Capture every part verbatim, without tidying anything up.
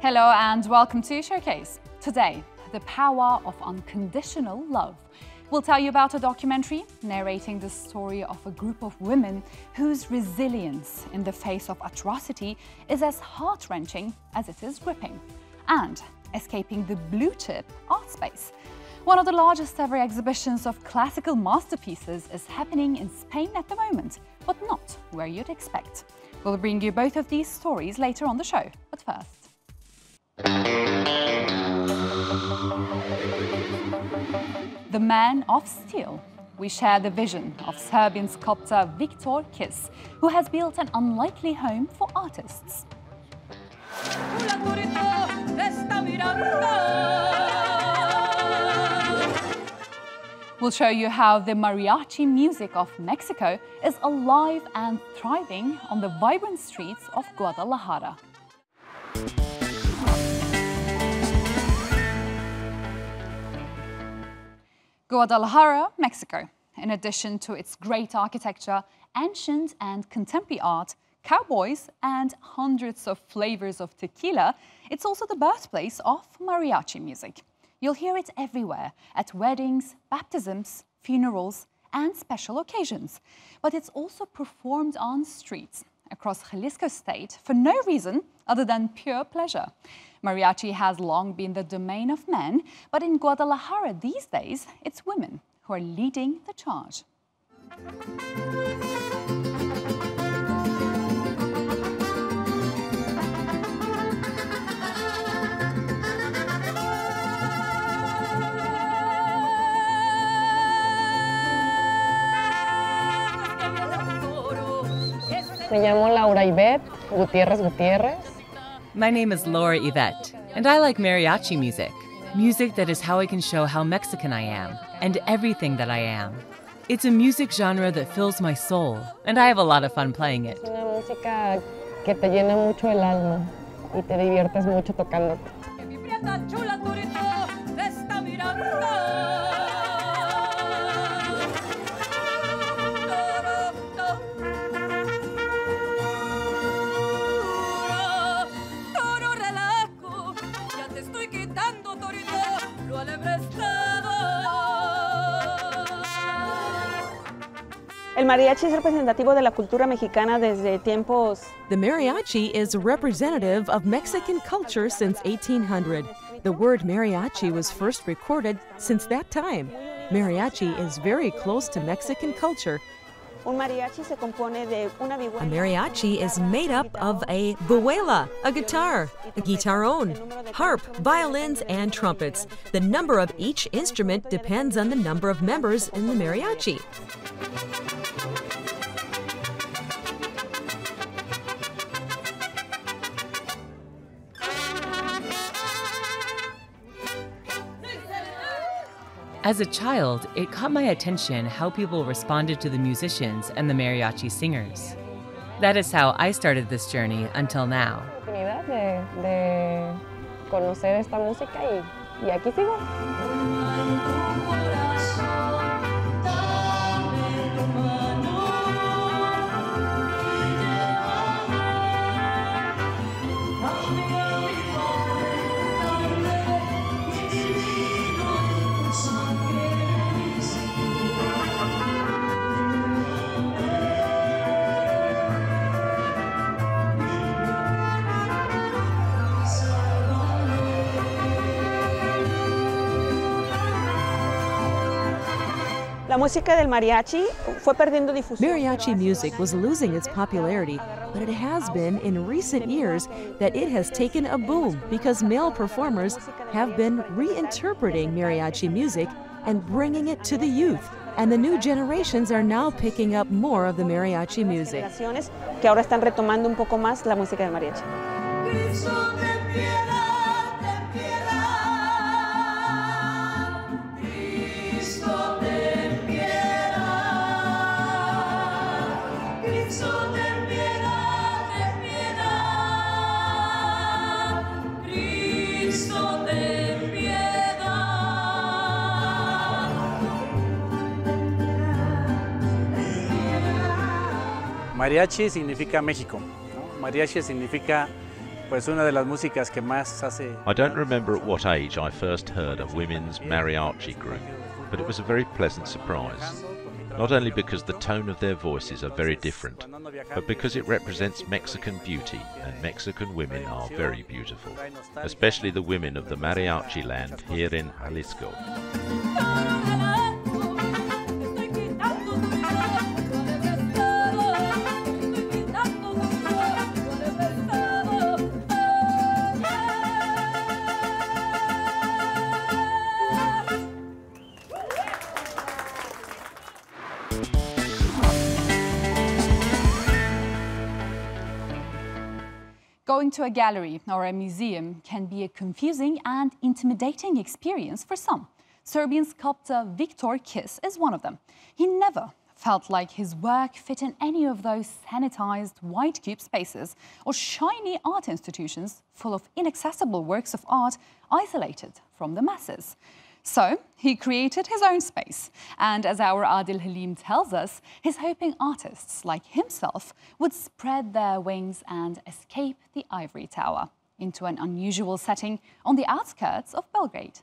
Hello and welcome to Showcase. Today, the power of unconditional love. We'll tell you about a documentary narrating the story of a group of women whose resilience in the face of atrocity is as heart-wrenching as it is gripping. And escaping the blue-chip art space. One of the largest ever exhibitions of classical masterpieces is happening in Spain at the moment, but not where you'd expect. We'll bring you both of these stories later on the show, but first. The Man of Steel. We share the vision of Serbian sculptor Viktor Kiss, who has built an unlikely home for artists. We'll show you how the mariachi music of Mexico is alive and thriving on the vibrant streets of Guadalajara. Guadalajara, Mexico. In addition to its great architecture, ancient and contemporary art, cowboys and hundreds of flavors of tequila, it's also the birthplace of mariachi music. You'll hear it everywhere, at weddings, baptisms, funerals and special occasions. But it's also performed on streets across Jalisco State for no reason other than pure pleasure. Mariachi has long been the domain of men, but in Guadalajara these days, it's women who are leading the charge. Me llamo Laura Yvette Gutierrez Gutierrez. My name is Laura Yvette, and I like mariachi music. Music that is how I can show how Mexican I am, and everything that I am. It's a music genre that fills my soul, and I have a lot of fun playing it. Es una música que te llena mucho el alma y te diviertes mucho tocando. The mariachi is representative of Mexican culture since eighteen hundred. The word mariachi was first recorded since that time. Mariachi is very close to Mexican culture. A mariachi is made up of a vihuela, a guitar, a guitarrón, harp, violins, and trumpets. The number of each instrument depends on the number of members in the mariachi. As a child, it caught my attention how people responded to the musicians and the mariachi singers. That is how I started this journey until now. Mariachi music was losing its popularity, but it has been in recent years that it has taken a boom because male performers have been reinterpreting mariachi music and bringing it to the youth, and the new generations are now picking up more of the mariachi music. Mariachi significa México, ¿no? Mariachi significa I don't remember at what age I first heard a women's mariachi group, but it was a very pleasant surprise. Not only because the tone of their voices are very different, but because it represents Mexican beauty, and Mexican women are very beautiful, especially the women of the mariachi land here in Jalisco. Going to a gallery or a museum can be a confusing and intimidating experience for some. Serbian sculptor Viktor Kiss is one of them. He never felt like his work fit in any of those sanitized white cube spaces or shiny art institutions full of inaccessible works of art isolated from the masses. So he created his own space, and as our Adil Halim tells us, he's hoping artists like himself would spread their wings and escape the ivory tower into an unusual setting on the outskirts of Belgrade.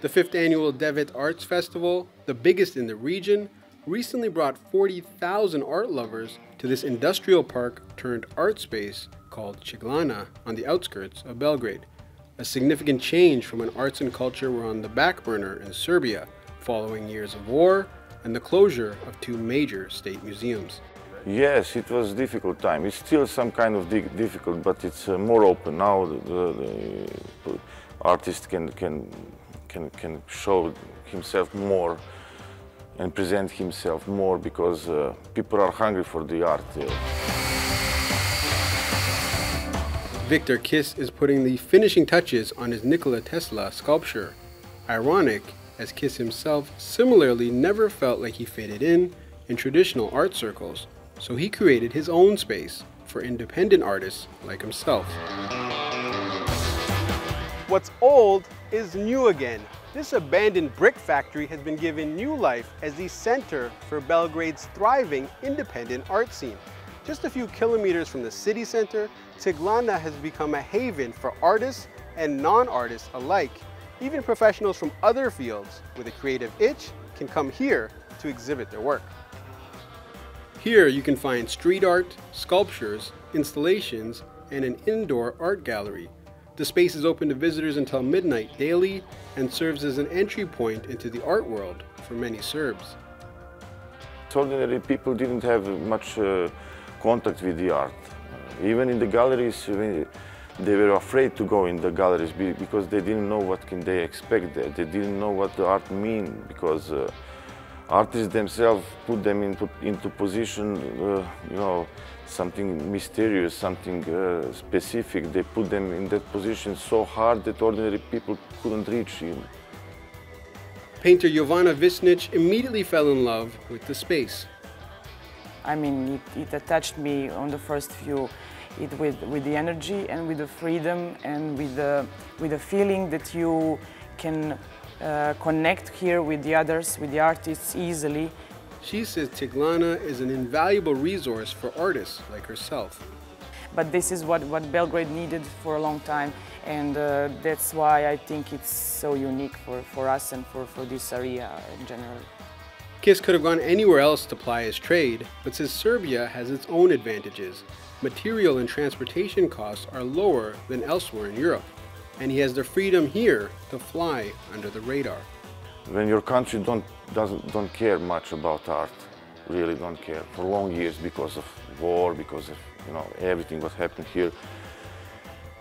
The fifth annual Devet Arts Festival, the biggest in the region, recently brought forty thousand art lovers to this industrial park turned art space called Ciglana on the outskirts of Belgrade. A significant change from when arts and culture were on the back burner in Serbia following years of war and the closure of two major state museums. Yes, it was a difficult time. It's still some kind of difficult, but it's uh, more open now. The, the, the artist can, can, can, can show himself more and present himself more because uh, people are hungry for the art. Viktor Kiss is putting the finishing touches on his Nikola Tesla sculpture. Ironic, as Kiss himself similarly never felt like he fitted in in traditional art circles, so he created his own space for independent artists like himself. What's old is new again. This abandoned brick factory has been given new life as the center for Belgrade's thriving independent art scene. Just a few kilometers from the city center, Ciglana has become a haven for artists and non-artists alike. Even professionals from other fields with a creative itch can come here to exhibit their work. Here you can find street art, sculptures, installations, and an indoor art gallery. The space is open to visitors until midnight daily and serves as an entry point into the art world for many Serbs. Ordinary people didn't have much uh, contact with the art. Uh, even in the galleries, they were afraid to go in the galleries because they didn't know what can they expect there. They didn't know what the art mean because uh, artists themselves put them into, into position, uh, you know, something mysterious, something uh, specific. They put them in that position so hard that ordinary people couldn't reach him. Painter Jovana Visnich immediately fell in love with the space. I mean, it, it attached me on the first view it with, with the energy and with the freedom and with the, with the feeling that you can uh, connect here with the others, with the artists easily. She says Ciglana is an invaluable resource for artists like herself. But this is what, what Belgrade needed for a long time, and uh, that's why I think it's so unique for, for us and for, for this area in general. Kiss could have gone anywhere else to ply his trade, but says Serbia has its own advantages. Material and transportation costs are lower than elsewhere in Europe, and he has the freedom here to fly under the radar. When your country don't, doesn't, don't care much about art, really don't care, for long years because of war, because of you know, everything what happened here,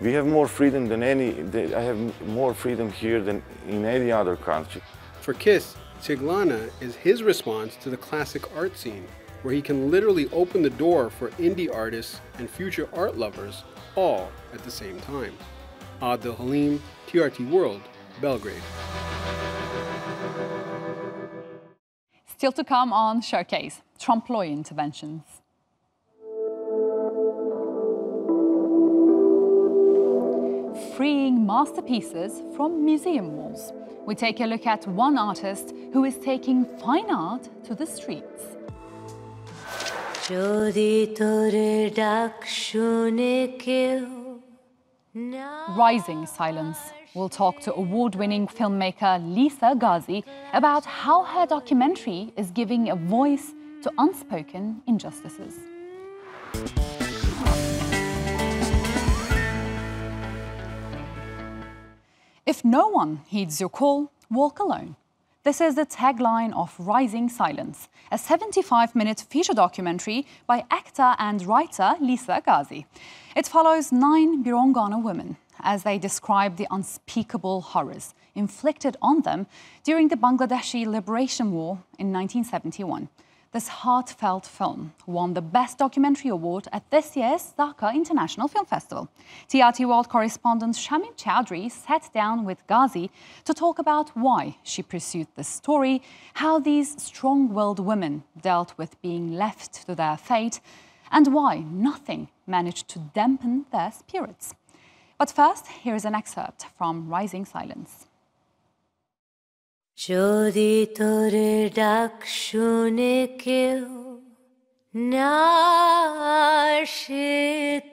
we have more freedom than any, I have more freedom here than in any other country. For Kiss, Ciglana is his response to the classic art scene, where he can literally open the door for indie artists and future art lovers, all at the same time. Adil Halim, T R T World, Belgrade. Still to come on Showcase, Trompe L'Oeil interventions. Freeing masterpieces from museum walls. We take a look at one artist who is taking fine art to the streets. Rising Silence. We'll talk to award-winning filmmaker Leesa Gazi about how her documentary is giving a voice to unspoken injustices. If no one heeds your call, walk alone. This is the tagline of Rising Silence, a seventy-five minute feature documentary by actor and writer Leesa Gazi. It follows nine Birangona women as they describe the unspeakable horrors inflicted on them during the Bangladeshi Liberation War in nineteen seventy-one. This heartfelt film won the Best Documentary Award at this year's Dhaka International Film Festival. T R T World correspondent Shamim Chowdhury sat down with Gazi to talk about why she pursued this story, how these strong-willed women dealt with being left to their fate, and why nothing managed to dampen their spirits. But first, here is an excerpt from Rising Silence. Jodi tore dak shune keu na ashe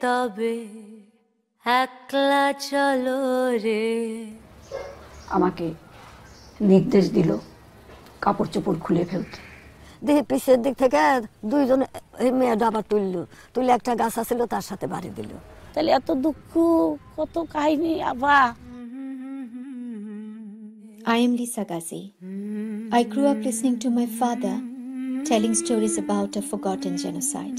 tabe ekla chalo re. Amake nirdesh dilo kapor chopor khule felte. Dehe pisher dik theke duijon meya dabar tullo tule ekta gash asilo tar sathe bari dilo. Tale eto dukkho koto kahini aba. I am Leesa Gazi. I grew up listening to my father telling stories about a forgotten genocide.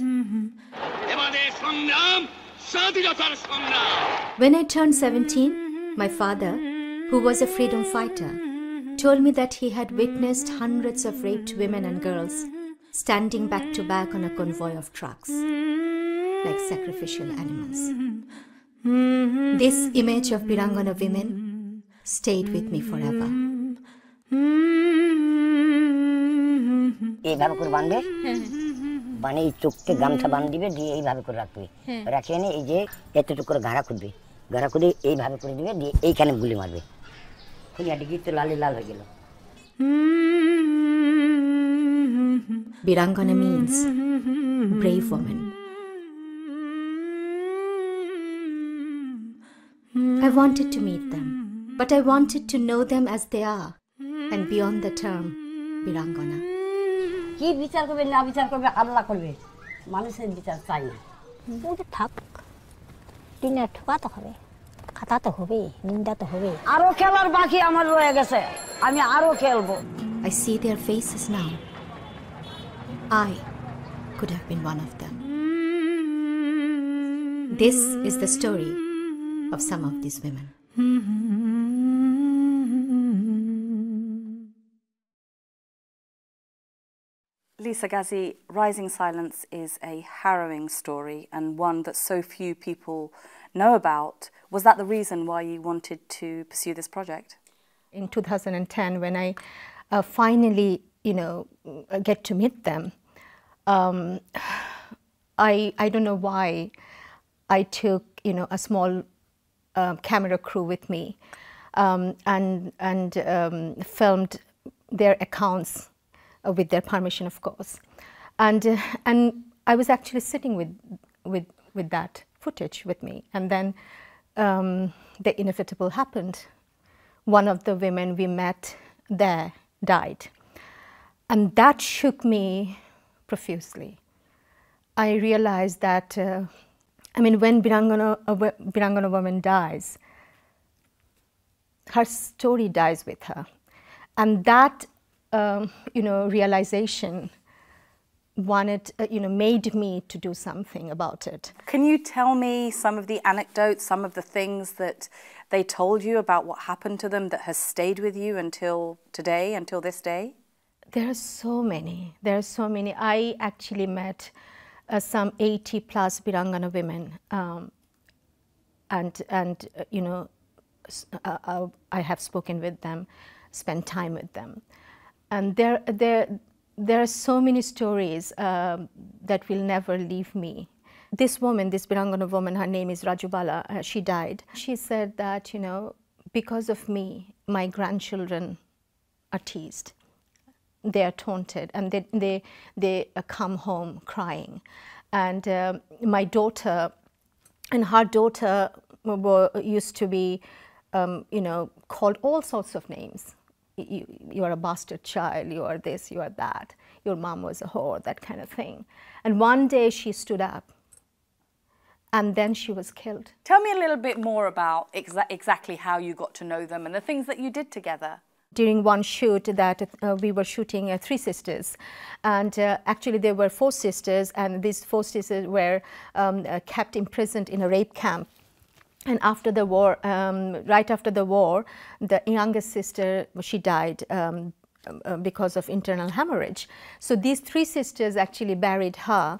When I turned seventeen, my father, who was a freedom fighter, told me that he had witnessed hundreds of raped women and girls standing back to back on a convoy of trucks, like sacrificial animals. This image of Birangona women stayed with me forever. Ei bhabe kore bandbe bane ei chokte gamcha bandibe diye ei bhabe kore rakhbe rakhe ne ei je eto to kore ghara khudbe ghara khudi ei bhabe kore dibe diye ei khane guli marbe khuli adi gito lali lal hoye gelo. Birangona means brave woman. I wanted to meet them, but I wanted to know them as they are, and beyond the term, Birangona. I see their faces now. I could have been one of them. This is the story of some of these women. Leesa Gazi, Rising Silence is a harrowing story and one that so few people know about. Was that the reason why you wanted to pursue this project? In two thousand ten, when I uh, finally, you know, get to meet them, um, I, I don't know why I took, you know, a small uh, camera crew with me um, and, and um, filmed their accounts. Uh, with their permission, of course, and uh, and I was actually sitting with with with that footage with me, and then um, the inevitable happened. One of the women we met there died, and that shook me profusely. I realized that uh, I mean, when Birangona a Birangona woman dies, her story dies with her, and that. Um, you know, realization wanted, uh, you know, made me to do something about it. Can you tell me some of the anecdotes, some of the things that they told you about what happened to them that has stayed with you until today, until this day? There are so many. There are so many. I actually met uh, some eighty plus Birangona women, um, and and uh, you know, uh, I have spoken with them, spent time with them. And there, there, there are so many stories uh, that will never leave me. This woman, this Birangona woman, her name is Rajubala, uh, she died. She said that, you know, because of me, my grandchildren are teased. They are taunted and they, they, they come home crying. And uh, my daughter and her daughter were used to be, um, you know, called all sorts of names. You, you are a bastard child, you are this, you are that, your mom was a whore, that kind of thing. And one day she stood up and then she was killed. Tell me a little bit more about exa exactly how you got to know them and the things that you did together. During one shoot that uh, we were shooting uh, Three Sisters, and uh, actually there were four sisters, and these four sisters were um, uh, kept imprisoned in a rape camp. And after the war, um, right after the war, the youngest sister, she died um, uh, because of internal hemorrhage. So these three sisters actually buried her,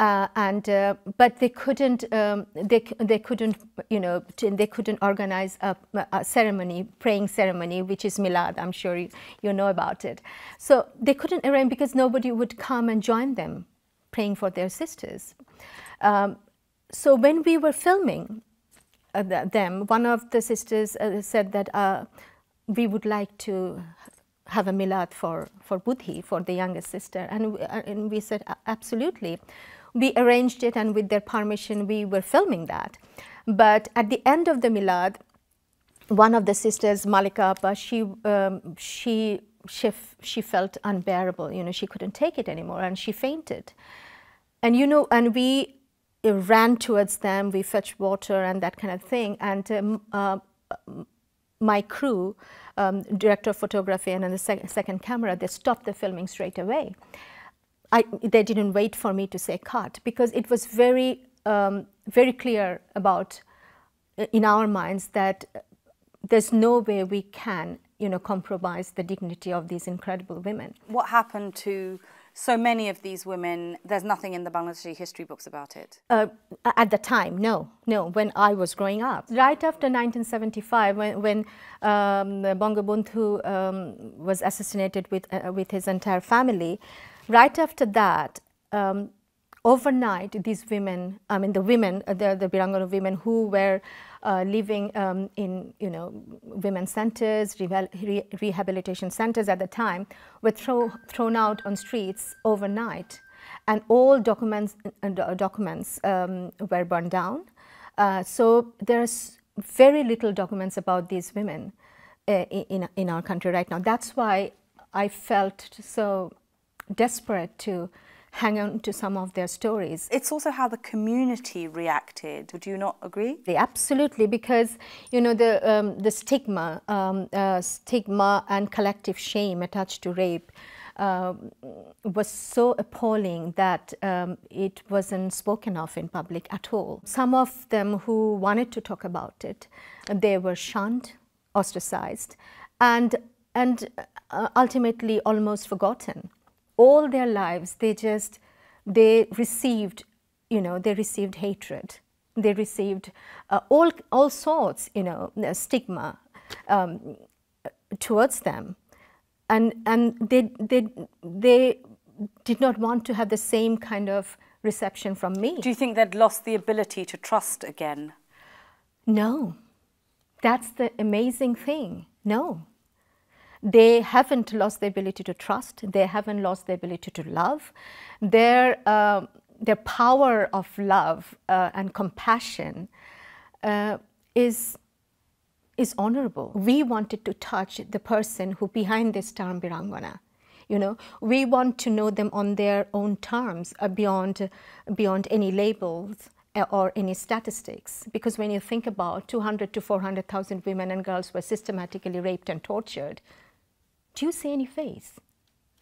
uh, and uh, but they couldn't, um, they they couldn't, you know, they couldn't organize a, a ceremony, praying ceremony, which is Milad. I'm sure you, you know about it. So they couldn't arrange because nobody would come and join them, praying for their sisters. Um, so when we were filming them, one of the sisters uh, said that uh, we would like to have a milad for, for Budhi, for the youngest sister, and, uh, and we said absolutely. We arranged it, and with their permission we were filming that. But at the end of the milad, one of the sisters, Malika Appa, she, um, she, she, she felt unbearable, you know, she couldn't take it anymore, and she fainted. And you know, and we It ran towards them, we fetched water and that kind of thing. And um, uh, my crew, um, director of photography and then the sec second camera, they stopped the filming straight away. I, they didn't wait for me to say cut, because it was very, um, very clear about, in our minds, that there's no way we can, you know, compromise the dignity of these incredible women. What happened to so many of these women? There's nothing in the Bangladeshi history books about it. Uh, at the time, no, no, when I was growing up. Right after nineteen seventy-five, when, when um, Bangabandhu um, was assassinated with, uh, with his entire family, right after that, um, overnight, these women, I mean the women, the, the Birangona women who were uh, living um, in, you know, women's centers, re rehabilitation centers at the time, were throw, thrown out on streets overnight. And all documents, uh, documents um, were burned down. Uh, so there's very little documents about these women uh, in, in our country right now. That's why I felt so desperate to hang on to some of their stories. It's also how the community reacted. Would you not agree? Yeah, absolutely, because you know the um, the stigma, um, uh, stigma and collective shame attached to rape uh, was so appalling that um, it wasn't spoken of in public at all. Some of them who wanted to talk about it, they were shunned, ostracized, and and uh, ultimately almost forgotten. All their lives, they just, they received, you know, they received hatred. They received uh, all, all sorts, you know, stigma um, towards them. And, and they, they, they did not want to have the same kind of reception from me. Do you think they'd lost the ability to trust again? No. That's the amazing thing. No. They haven't lost the ability to trust. They haven't lost the ability to love. Their, uh, their power of love uh, and compassion uh, is, is honorable. We wanted to touch the person who behind this term Birangona. You know, we want to know them on their own terms uh, beyond, beyond any labels or any statistics, because when you think about two hundred to four hundred thousand women and girls were systematically raped and tortured, do you see any face?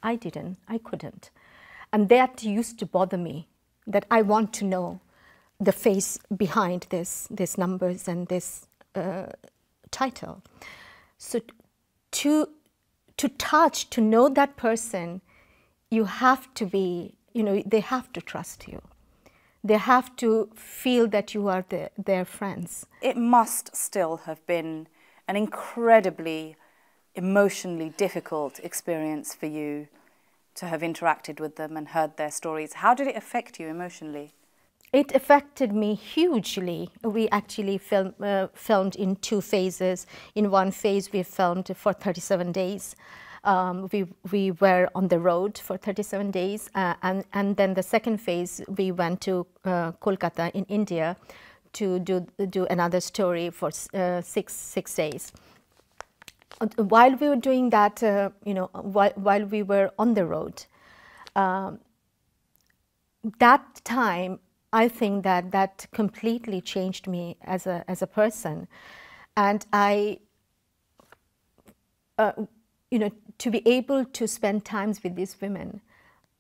I didn't, I couldn't. And that used to bother me, that I want to know the face behind this, these numbers and this uh, title. So to, to touch, to know that person, you have to be, you know, they have to trust you. They have to feel that you are the, their friends. It must still have been an incredibly emotionally difficult experience for you to have interacted with them and heard their stories. How did it affect you emotionally? It affected me hugely. We actually film, uh, filmed in two phases. In one phase, we filmed for thirty-seven days. Um, we, we were on the road for thirty-seven days. Uh, and, and then the second phase, we went to uh, Kolkata in India to do, do another story for uh, six, six days. While we were doing that, uh, you know, while, while we were on the road, um, that time, I think that that completely changed me as a, as a person. And I, uh, you know, to be able to spend times with these women,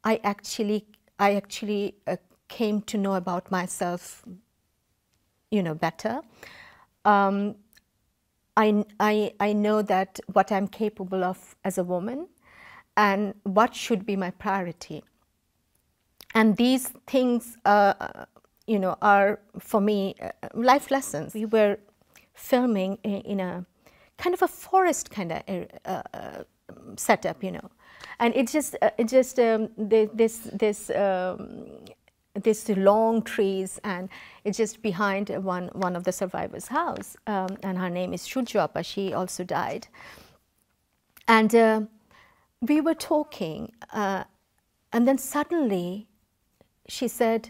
I actually, I actually uh, came to know about myself, you know, better. Um, I, I, I know that what I'm capable of as a woman and what should be my priority. And these things, uh, you know, are for me uh, life lessons. We were filming in, in a kind of a forest kind of uh, uh, setup, you know, and it just, uh, it just um, this, this, um, this long trees, and it's just behind one, one of the survivors' house, um, and her name is Shujab. She also died, and uh, we were talking, uh, and then suddenly. She said,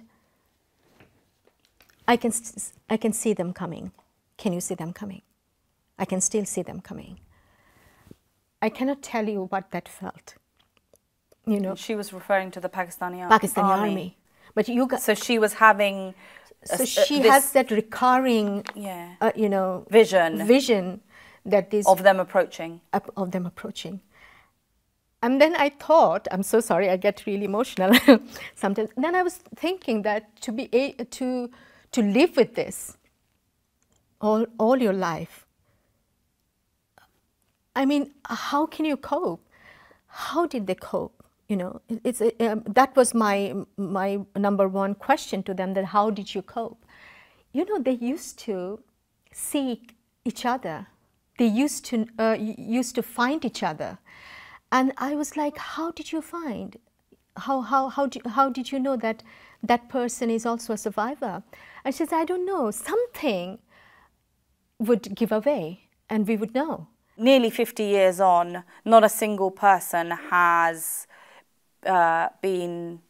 I can, I can see them coming. Can you see them coming? I can still see them coming. I cannot tell you what that felt. You know, she was referring to the Pakistani, Pakistani army. army. But you got, so she was having... A, so she this, has that recurring, yeah, uh, you know... Vision. Vision that this... Of them approaching. Of them approaching. And then I thought, I'm so sorry, I get really emotional sometimes. And then I was thinking that to be a, to to live with this all all your life. I mean, how can you cope? How did they cope? You know, it's a, um, that was my my number one question to them. That how did you cope? You know, they used to seek each other. They used to uh, used to find each other. And I was like, how did you find? How, how, how, do, how did you know that that person is also a survivor? And she said, I don't know. Something would give away and we would know. Nearly fifty years on, not a single person has uh, been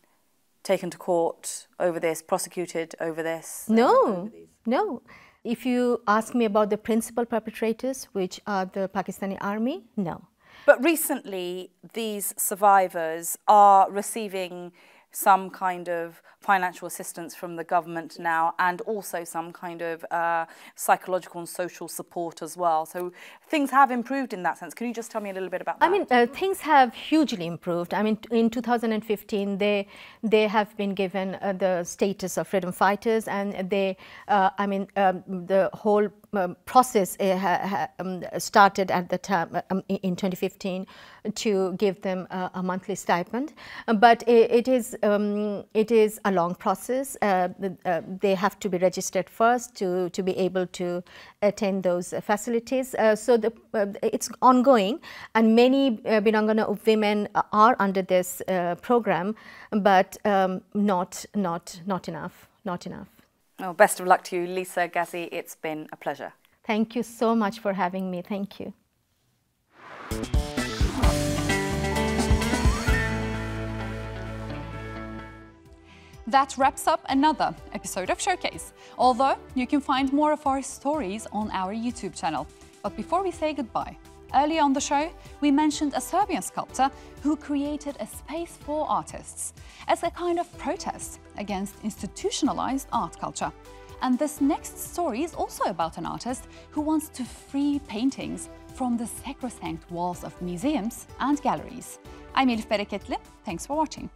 taken to court over this, prosecuted over this. No, over no. If you ask me about the principal perpetrators, which are the Pakistani army, no. But recently, these survivors are receiving some kind of financial assistance from the government now, and also some kind of uh, psychological and social support as well. So things have improved in that sense. Can you just tell me a little bit about that? I mean, uh, things have hugely improved. I mean, in two thousand fifteen, they they have been given uh, the status of freedom fighters, and they, uh, I mean, um, the whole um, process uh, ha, um, started at the time um, in twenty fifteen to give them uh, a monthly stipend. But it, it is um, it is a long process. Uh, uh, they have to be registered first to, to be able to attend those uh, facilities. Uh, so the, uh, it's ongoing, and many uh, Birangona women are under this uh, program, but um, not, not, not enough, not enough. Oh, best of luck to you, Leesa Gazi. It's been a pleasure. Thank you so much for having me. Thank you. That wraps up another episode of Showcase, although you can find more of our stories on our YouTube channel. But before we say goodbye, earlier on the show, we mentioned a Serbian sculptor who created a space for artists as a kind of protest against institutionalized art culture. And this next story is also about an artist who wants to free paintings from the sacrosanct walls of museums and galleries. I'm Elif Bereketli, thanks for watching.